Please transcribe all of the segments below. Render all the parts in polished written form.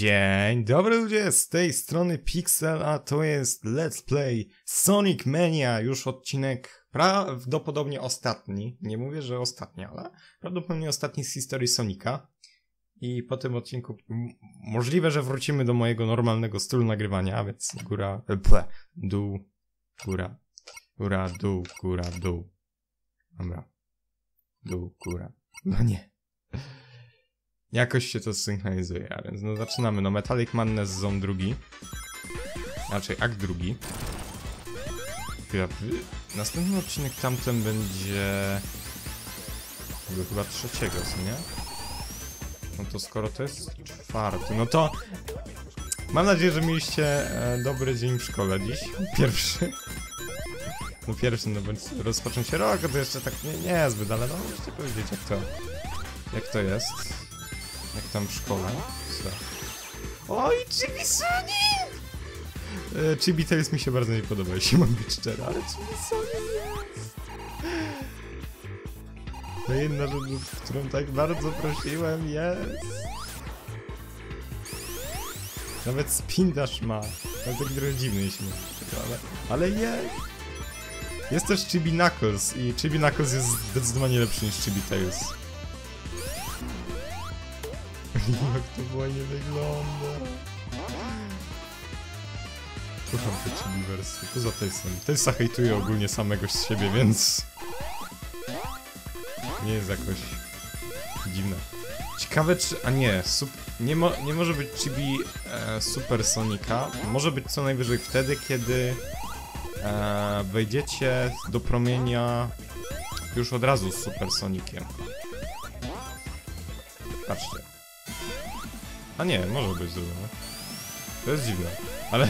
Dzień dobry ludzie, z tej strony Pixel, a to jest Let's Play Sonic Mania, już odcinek prawdopodobnie ostatni, nie mówię, że ostatni, ale prawdopodobnie ostatni z historii Sonika. I po tym odcinku możliwe, że wrócimy do mojego normalnego stylu nagrywania, a więc góra, dół, góra, góra, dół, góra, dół. Dobra, dół, góra, no nie. Jakoś się to synchronizuje, a więc no zaczynamy. No Metallic Madness Zone drugi. Raczej akt drugi. Następny odcinek tamten będzie... chyba trzeciego, co nie? No to skoro to jest czwarty, no to... Mam nadzieję, że mieliście dobry dzień w szkole dziś. Pierwszy. No pierwszy, no więc rozpoczął się rok, to jeszcze tak niezbyt, ale no możecie powiedzieć jak to jest. Jak tam w szkole? Oj, Chibi Sonic! Chibi Tales mi się bardzo nie podoba, jeśli mam być szczery, ale Chibi Sonic jest! To jedna rzecz, w którą tak bardzo prosiłem, jest! Nawet spindasz ma. Nawet tak trochę dziwny, jeśli mam być szczery, ale jest! Jest też Chibi Knuckles i Chibi Knuckles jest zdecydowanie lepszy niż Chibi Tales. Jak to właśnie wygląda. Kocham te chibi wersje. Poza Tejsem. Tejsa hejtuje ogólnie samego z siebie, więc... Nie jest jakoś... dziwne. Ciekawe czy... A nie, nie może być chibi Supersonika. Może być co najwyżej wtedy, kiedy... wejdziecie do promienia... już od razu z Supersonikiem. Patrzcie. A nie, może być zrobione. To jest dziwne. Ale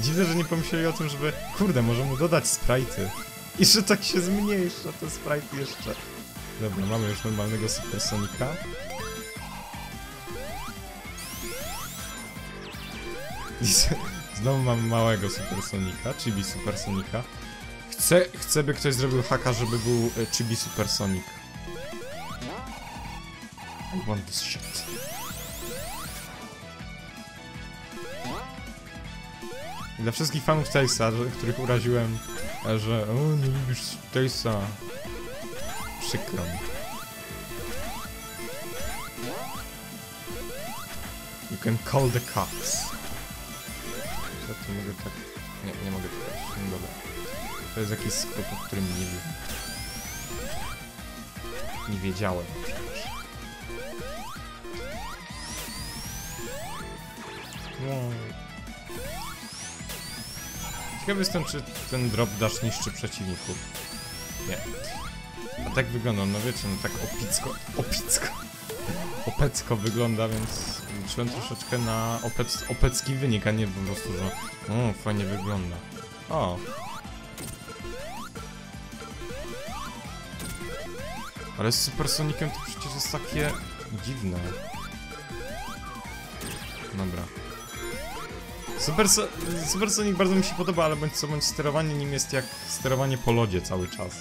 dziwne, że nie pomyśleli o tym, żeby... Kurde, może mu dodać sprite'y. I że tak się zmniejsza te sprite'y jeszcze. Dobra, mamy już normalnego Supersonika. Znowu mam małego Supersonika, Chibi Supersonika. Chcę, by ktoś zrobił haka, żeby był Chibi Supersonik. I want this shit. I dla wszystkich fanów Tailsa, których uraziłem, że o, nie lubisz Tailsa, przykro mi. You can call the cops. Ja to mogę tak... Nie mogę tak. No dobra. To jest jakiś skrót, o którym nie wiem. Nie wiedziałem. No. Ciekawy jestem, czy ten drop dash niszczy przeciwników. Nie. A tak wygląda, no wiecie, no tak opecko wygląda, więc liczyłem troszeczkę na opecki wynik, a nie po prostu, że no, fajnie wygląda. O! Ale z Supersonikiem to przecież jest takie dziwne. Dobra. Supersonik bardzo mi się podoba, ale bądź co bądź sterowanie nim jest jak sterowanie po lodzie cały czas.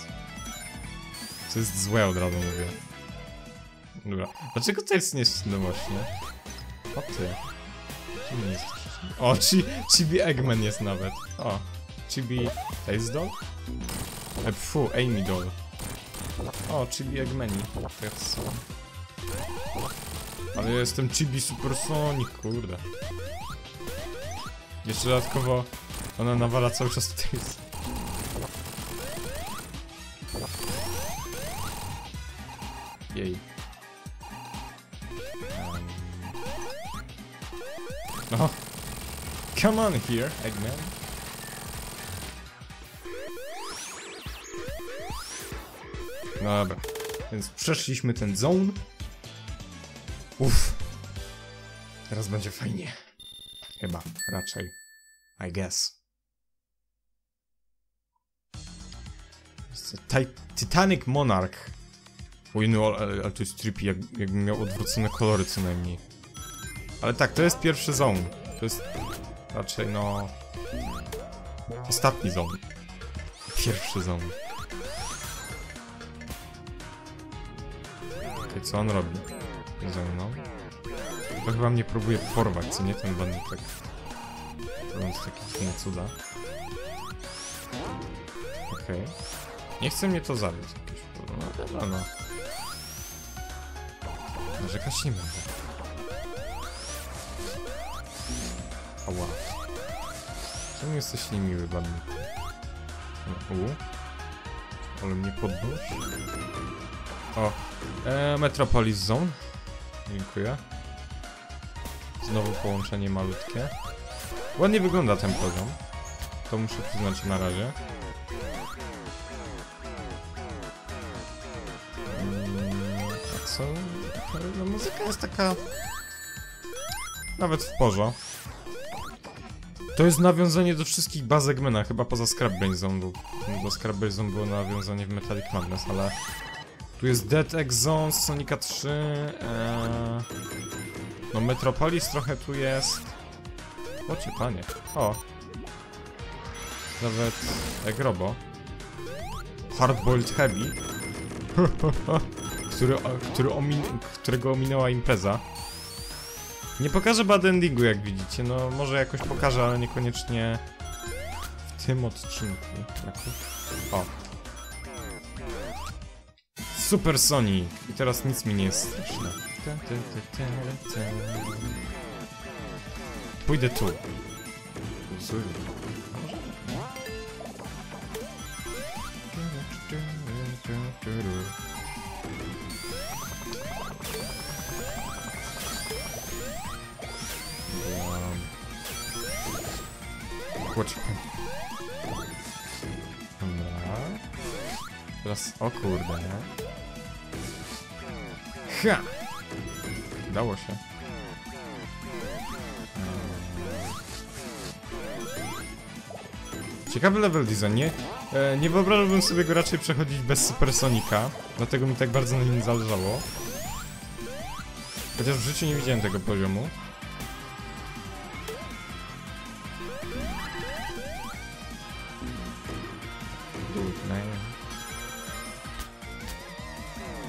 Co jest złe, od razu mówię. Dobra. Dlaczego to jest nieszczęsne właśnie? O ty. Czemu jest? O, Chibi Eggman jest nawet. O. Chibi... Tails Doll? Pfu, Amy Doll. O, Chibi Eggmani. Tak są. Ale ja jestem Chibi Supersonik, kurde. Jeszcze dodatkowo ona nawala cały czas tutaj. Jej. No. Come on here, Eggman. Dobra. Więc przeszliśmy ten zone. Uff. Teraz będzie fajnie. Chyba, raczej. I guess. Titanic Monarch. Oj no, ale to jest trippy, jakbym miał odwrócone kolory co najmniej. Ale tak, to jest pierwszy zone. To jest raczej no... ostatni zone. Pierwszy zone. Okej, co on robi? Ze mną. To chyba mnie próbuje porwać, co nie? Ten bandytek. Robiąc takie cuda. Okej. Okay. Nie chce mnie to zabić. No dobra, no. Narzekać nie będę. Ała. Czemu jesteś niemiły, bandytek? Ale mnie podnosi. O, Metropolis Zone. Dziękuję. Znowu połączenie malutkie. Ładnie wygląda ten program. To muszę przyznać na razie. A co? No, muzyka jest taka... Nawet w porządku. To jest nawiązanie do wszystkich baz Eggmana, chyba poza Scrap Brain Zone, bo do Scrap Brain Zone było nawiązanie w Metallic Madness, ale... Tu jest Dead Egg Zone z Sonika 3, no Metropolis trochę tu jest... O cię panie, o! Nawet Egg Robo. Hard boiled heavy. którego ominęła impreza. Nie pokażę bad endingu, jak widzicie, no może jakoś pokażę, ale niekoniecznie w tym odcinku. O! Super Sonic! I teraz nic mi nie jest straszne. Pójdę tu. Dobra. Teraz, o kurde, nie? Ha! Dało się. Ciekawy level design, nie? Nie wyobrażałbym sobie go raczej przechodzić bez Supersonika. Dlatego mi tak bardzo na nim zależało. Chociaż w życiu nie widziałem tego poziomu.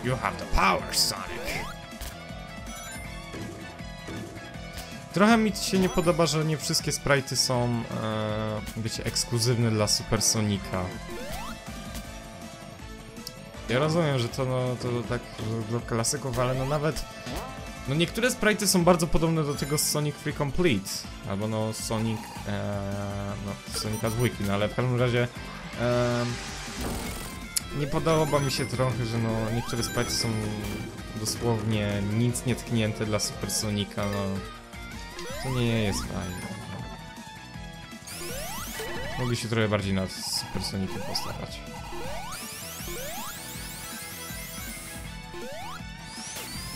You have the power, Sonic! Trochę mi się nie podoba, że nie wszystkie sprite'y są, wiecie, ekskluzywne dla Supersonika. Ja rozumiem, że to, no, to tak dla klasyków, ale no nawet... No niektóre sprite'y są bardzo podobne do tego z Sonic Free Complete. Albo no Sonic... no Sonika 2, no ale w każdym razie... Nie podoba mi się trochę, że no niektóre sprite'y są dosłownie nic nietknięte dla Supersonika, no to nie jest fajne. Mogli się trochę bardziej nad Supersonikiem postarać.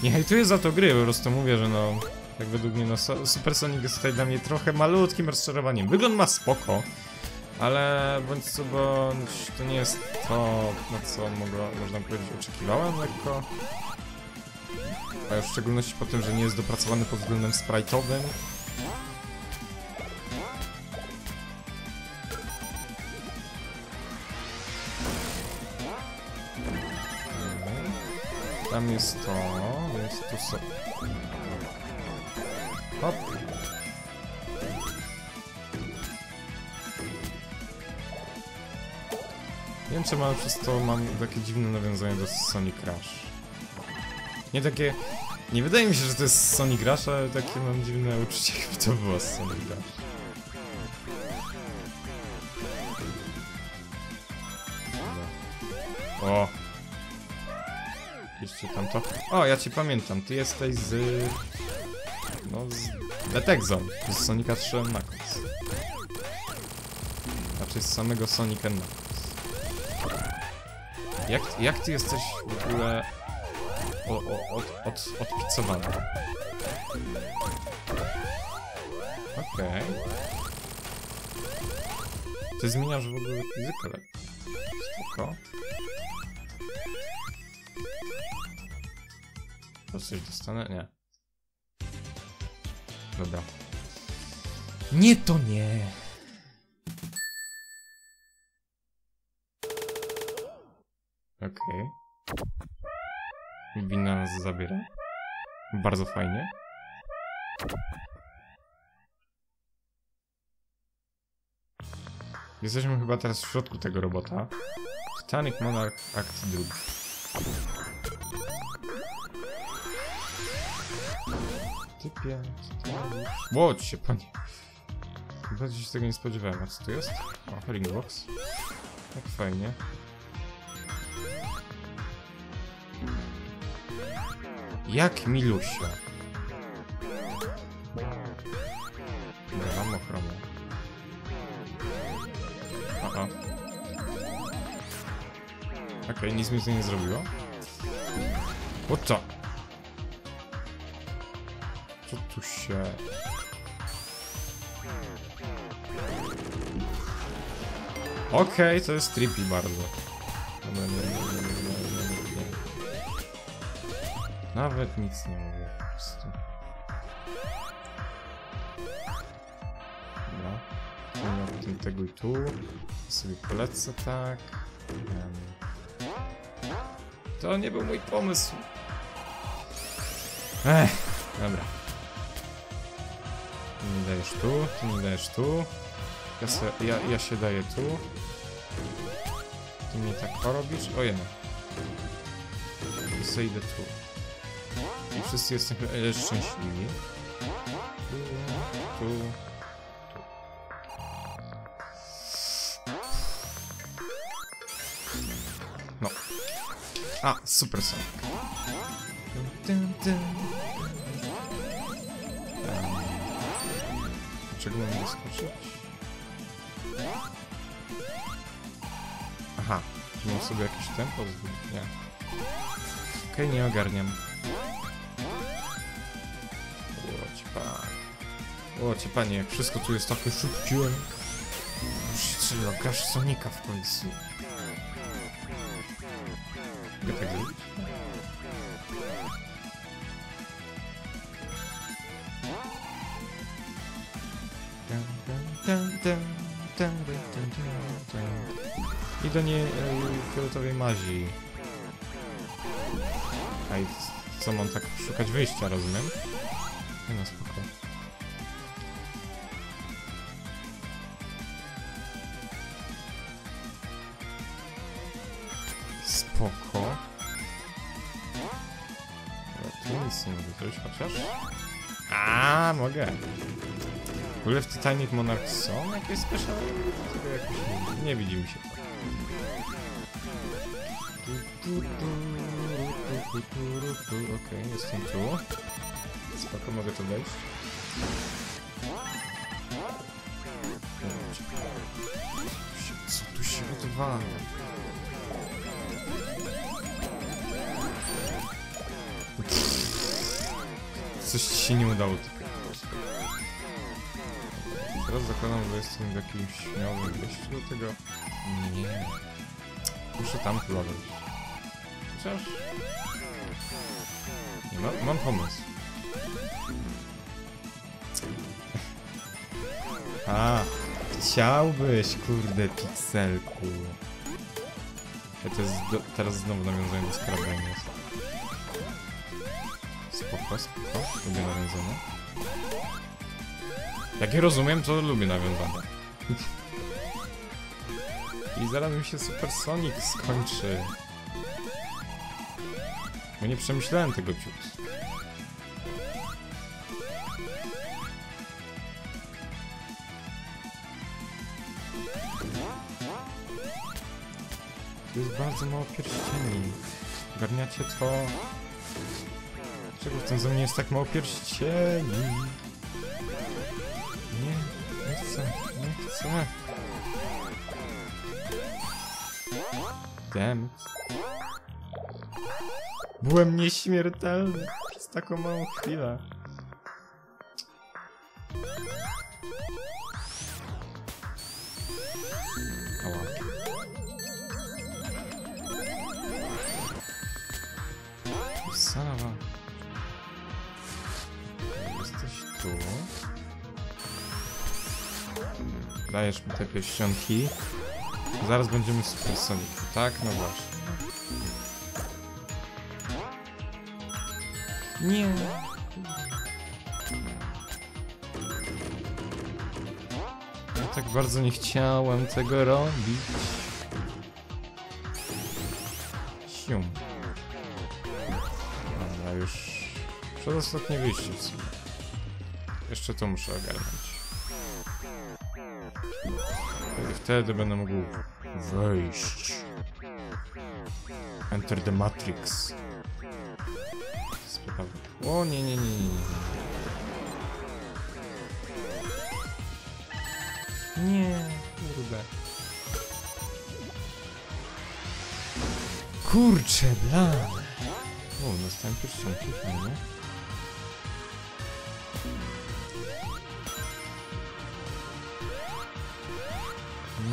Nie hejtuję za to gry, po prostu mówię, że no jak według mnie no Supersonik jest tutaj dla mnie trochę malutkim rozczarowaniem. Wygląd ma spoko. Ale bądź co bądź, to nie jest to, na co można powiedzieć, oczekiwałem lekko. A już w szczególności po tym, że nie jest dopracowany pod względem sprite'owym. Tam jest to, więc tu sobie... Hop! Nie wiem, czy mam przez to takie dziwne nawiązanie do Sonic Rush. Nie takie... Nie wydaje mi się, że to jest Sonic Rush, ale takie mam dziwne uczucie, jakby to było z Sonic Rush. O! Jeszcze tamto... O, ja cię pamiętam, ty jesteś z... No, z... Dead Egg Zone, z Sonika 3 and Knuckles. Znaczy z samego Sonic and Knuckles. Jak ty jesteś w ogóle odpicowany? Okej. Ty zmieniasz w ogóle fizykę. Spoko. To coś dostanę? Nie. Dobra. Nie to nie! Okej. Wina nas zabiera. Bardzo fajnie. Jesteśmy chyba teraz w środku tego robota. Titanic Monarch, akt drugi. Typia, łodź się, panie. Bardziej się tego nie spodziewałem. A co tu jest? O, ringbox. Tak fajnie. Jak milusia. Mam ochronę. Aha. Okej, nic mi to nie zrobiło. O co? Co tu się... Okej, to jest trippy bardzo. Nawet nic nie mówię po prostu. Dobra. Mam tym tego i tu. Sobie polecę tak. To nie był mój pomysł. Dobra. Ty mi dajesz tu, ty mi dajesz tu. Ja się daję tu. Ty mnie tak porobisz? Ojej. I sobie idę tu. I wszyscy jesteśmy szczęśliwi. Tu, tu. No. A, super są. Czego mam wyskoczyć? Aha, mam sobie jakiś tempo zbyt, nie. Okej, nie ogarniam. Łocie panie, jak wszystko tu jest takie szybciłem. Trzeba grasz Sonika w końcu. I do niej fioletowej mazi. A i co mam tak szukać wyjścia, rozumiem? Nie, no spoko. Spoko. Tu nic nie mogę zrobić, chociaż... Aaa, mogę. W ogóle w Titanic Monarch są jakieś special? Nie widzi mi się. Okej, jestem tu. Spoko, mogę to wejść. Co tu się odwala? Coś ci się nie udało. Teraz zakładam, że jestem w jakimś śmiałym wejściu do tego. Nie. Muszę tam chyba wejść. Chociaż... Nie, mam pomysł. A, chciałbyś, kurde, pikselku. Ja to jest teraz znowu nawiązanie do Scrap Brain Zone. Spoko, spoko, lubię nawiązane. Jak je rozumiem, to lubię nawiązane. I zaraz mi się Supersonic skończy. Bo nie przemyślałem tego ciut. Tu jest bardzo mało pierścieni. Ogarniacie to... Dlaczego w tym ze mnie jest tak mało pierścieni? Nie, nie chcę, nie chcę. Damn. Byłem nieśmiertelny przez taką małą chwilę. Sala. Jesteś tu. Dajesz mi te pierścionki. Zaraz będziemy Super Sonic. Tak? No właśnie. Nie. tak bardzo nie chciałem tego robić. Sium. Dobra, już przedostatnie wyjście w sumie. Jeszcze to muszę ogarnąć. Wtedy będę mógł wejść. Enter the Matrix. Spokojnie. O nie, nie, nie, nie. Nie, kurde. Kurcze blane. O, dostałem pierścionki, fajnie.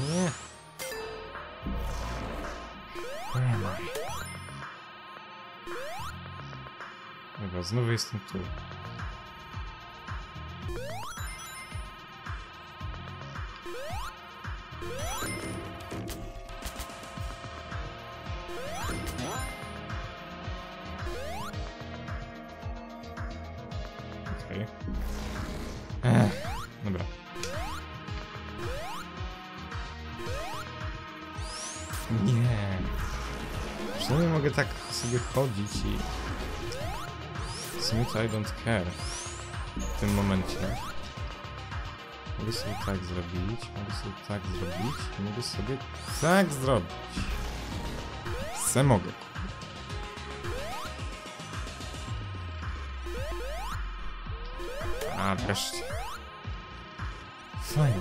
Nie. Dobra, znowu jestem tu. Okej. Dobra. Nie. Przynajmniej mogę tak sobie chodzić i... Smooth I don't care w tym momencie. Mogę sobie tak zrobić, mogę sobie tak zrobić, mogę sobie tak zrobić. Se mogę. A wreszcie. Fajnie.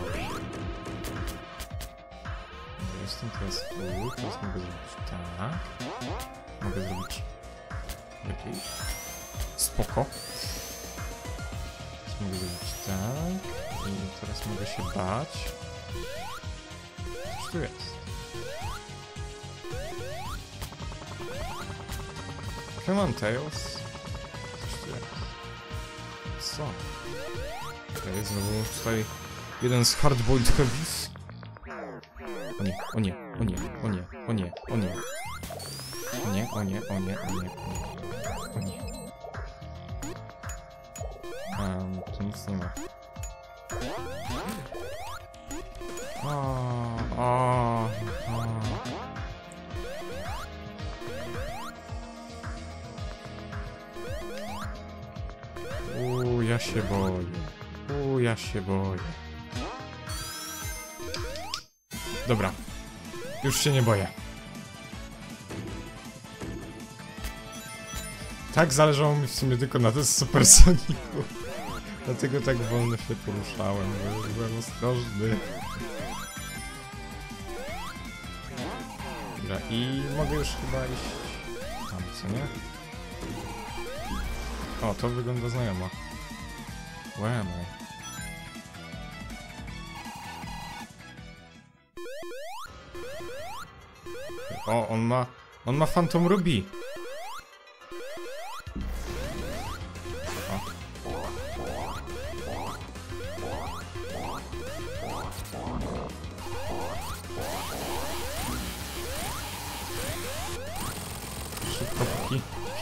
Jestem teraz tu, teraz mogę zrobić tak. Mogę zrobić lepiej. Spoko. Teraz mogę zrobić tak. I teraz mogę się bać. Coś tu jest. Come on, Tails. Coś tu jest. Co? Okej, znowu tutaj jeden z Hard boiled heavy. O nie, o nie, o nie, o nie, o nie, o nie. O nie, o nie, o nie, o nie, o nie. Tu nic nie ma. Ja się boję. Ja się boję. Dobra. Już się nie boję. Tak zależało mi w sumie tylko na tym Supersoniku. Dlatego tak wolno się poruszałem, bo byłem ostrożny. Dobra, i mogę już chyba iść tam, co nie? O, to wygląda znajomo. Where am I? O, on ma Phantom Ruby!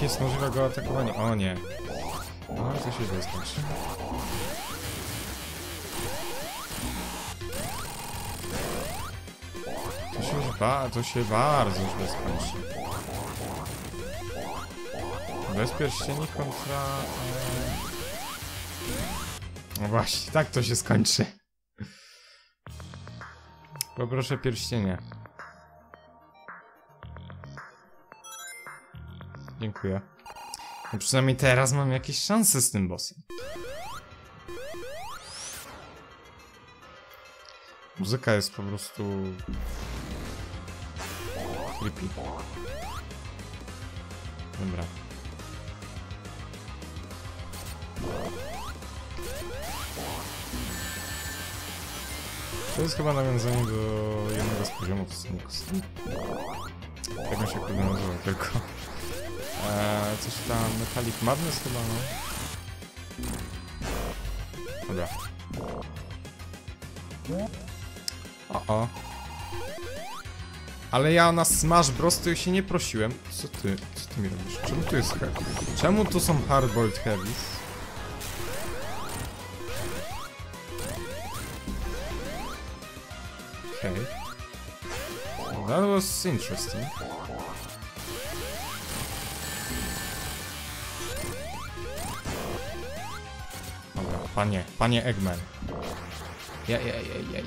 Jest możliwego atakowania. O nie. No to się źle skończy. To się bardzo źle skończy. Bez pierścieni kontra... No właśnie, tak to się skończy. Poproszę pierścienie. Dziękuję. No przynajmniej teraz mam jakieś szanse z tym bossem. Muzyka jest po prostu... creepy. Dobra. To jest chyba nawiązanie do jednego z poziomów Sonic 3. Jak on się kurde nazywa tylko. Coś tam, Metallic Madness chyba, no. Dobra. O-o. Ale ja na Smash Bros to się nie prosiłem. Co ty mi robisz? Czemu tu jest hack? Czemu tu są Hardbolt Heavy? Okay. That was interesting. Dobra, panie Eggman.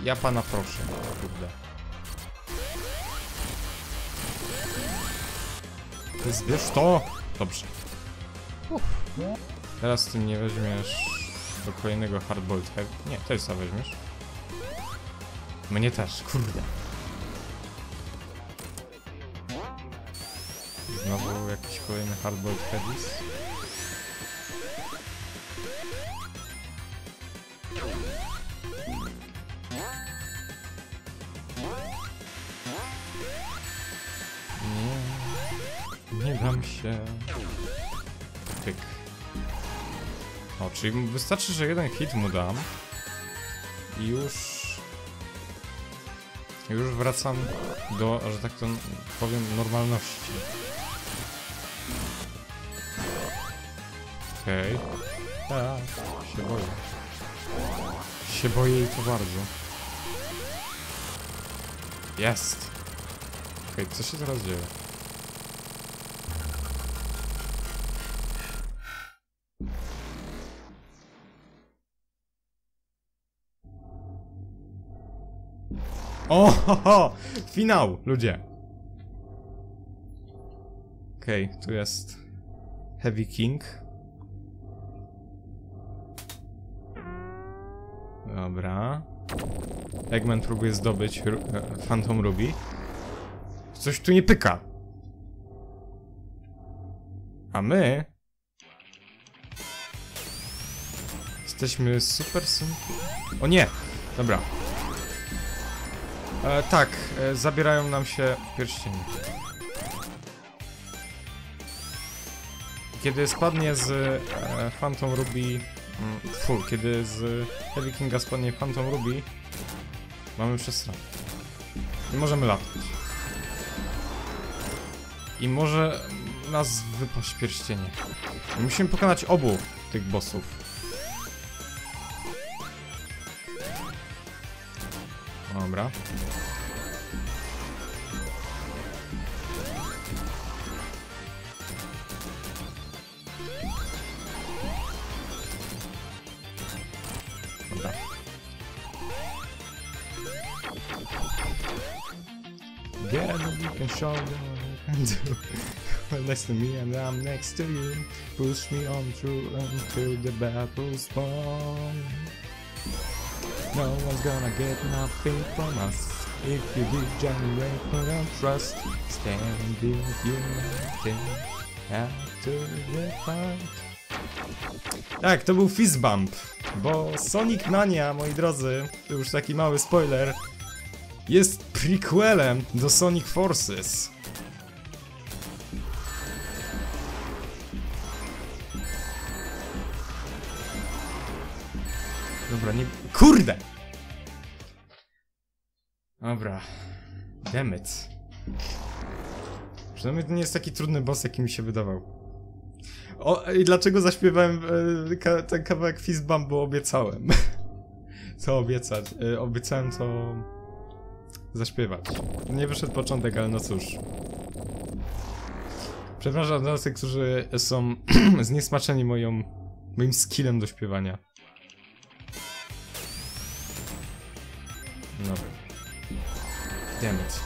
Ja pana proszę. Ty zbierz to! Dobrze. Teraz ty nie weźmiesz do kolejnego Hardboiled Heavy. Nie, Tailsa weźmiesz. Mnie też, kurde. Znowu jakiś kolejny Hardboiled Heavy. Nie wam się. Tyk. O, czyli wystarczy, że jeden hit mu dam. I już wracam do, że tak to powiem, normalności. Okej. Tak, się boję. Się boję i to bardzo. Jest! Okej, co się teraz dzieje? O, ho, ho! Finał, ludzie! Okej, tu jest Heavy King. Dobra. Eggman próbuje zdobyć Phantom Ruby. Coś tu nie pyka. A my... jesteśmy super synki. O nie! Dobra. Tak, zabierają nam się pierścienie. Kiedy spadnie z Phantom Ruby... kiedy z Heavy Kinga spadnie Phantom Ruby, mamy przestrzeń. I możemy latać. I może nas wypaść pierścienie. I musimy pokonać obu tych bossów. Dobra. Dobra. Get up, you can show me what you can do. Next to me and I'm next to you. Push me on through until the battle's won. No one's gonna get nothing from us. If you degenerate without trust, stand united after the fight. Tak, to był Fizzbump, bo Sonic Mania, moi drodzy, to już taki mały spoiler, jest prequelem do Sonic Forces. Dobra, nie... Kurde! Dobra. Damn it. Przynajmniej to nie jest taki trudny boss, jaki mi się wydawał. O, i dlaczego zaśpiewałem ten kawałek Fizzbump, bo obiecałem. Co obiecać? Obiecałem to... zaśpiewać. Nie wyszedł początek, ale no cóż. Przepraszam dla tych, którzy są zniesmaczeni moim skillem do śpiewania. Dobra. Damn it.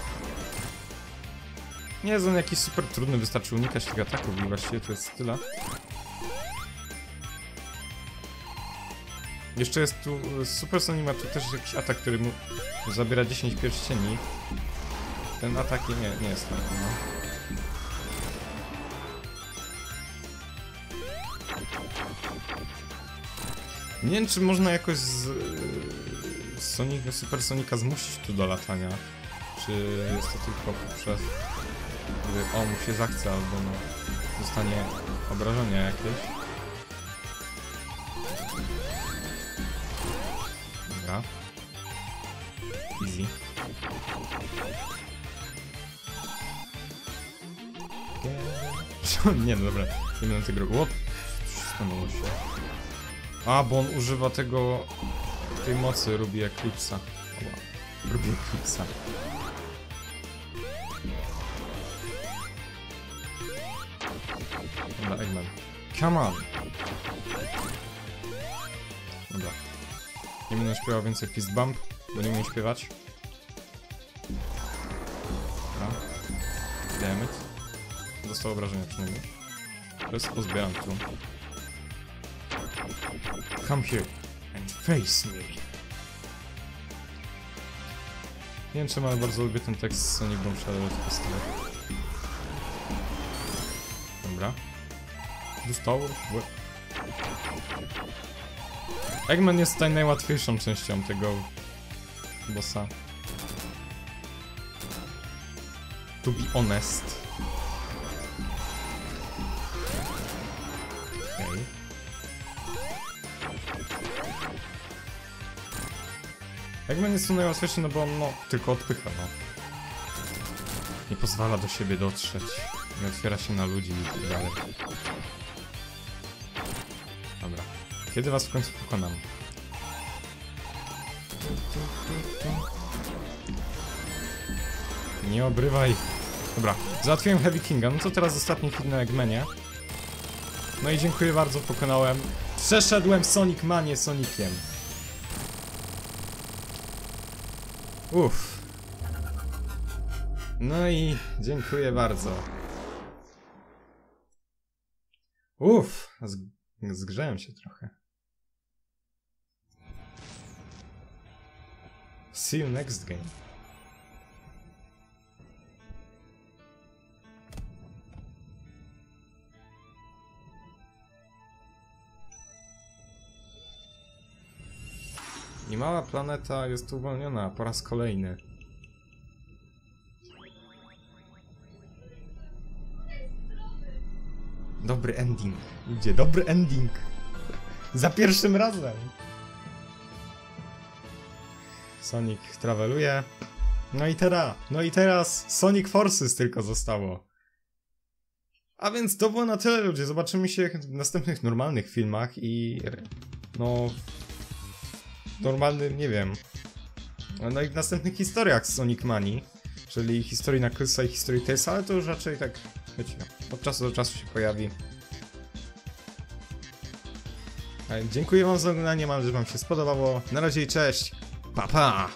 Nie jest on jakiś super trudny, wystarczy unikać tych ataków i właściwie to jest tyle. Jeszcze jest tu... Supersonik ma tu też jakiś atak, który mu zabiera 10 pierścieni. Ten atak nie jest tam, no. Nie wiem, czy można jakoś z... Supersonika zmusić tu do latania. Czy jest to tylko poprzez... gdy on mu się zachce, albo no... zostanie obrażenia jakieś. Dobra. Easy. Nie, no dobra. Nie będę tego robił. Stanęło się. A, bo on używa tej mocy robi Eklipsa. Lubię kipsa. Dobra, Eggman. Come on! Dobra. Nie będę śpiewał więcej Fizzbump, bo nie umiem śpiewać. Dobra. Damn it. Dostał obrażenia przynajmniej. Teraz pozbieram tu. Come here and face me. Nie wiem czemu, ale bardzo lubię ten tekst z Sonic Shadow od postawy. Dobra. Dostał. Eggman jest tutaj najłatwiejszą częścią tego bossa. To be honest. Okej. Eggman jest tu najłatwiejszy, no bo on no, tylko odpycha, no. Nie pozwala do siebie dotrzeć. Nie otwiera się na ludzi i tak dalej. Dobra. Kiedy was w końcu pokonam? Nie obrywaj. Dobra, załatwiłem Heavy Kinga. No to teraz ostatni hit na Eggmanie. No i dziękuję bardzo, pokonałem. Przeszedłem Sonic Manię Soniciem. Uff. No i dziękuję bardzo. Uff, zgrzałem się trochę. See you next game. I mała planeta jest uwolniona po raz kolejny. Dobry ending. Idzie, dobry ending. Za pierwszym razem. Sonic traveluje. No i teraz Sonic Forces tylko zostało. A więc to było na tyle, ludzie. Zobaczymy się w następnych normalnych filmach i... no... normalny, nie wiem. No i w następnych historiach z Sonic Manii, czyli historii Knucklesa i historii Tailsa, ale to już raczej tak, wiecie, od czasu do czasu się pojawi. Dziękuję wam za oglądanie, mam nadzieję, że wam się spodobało. Na razie i cześć, pa pa!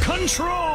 Control!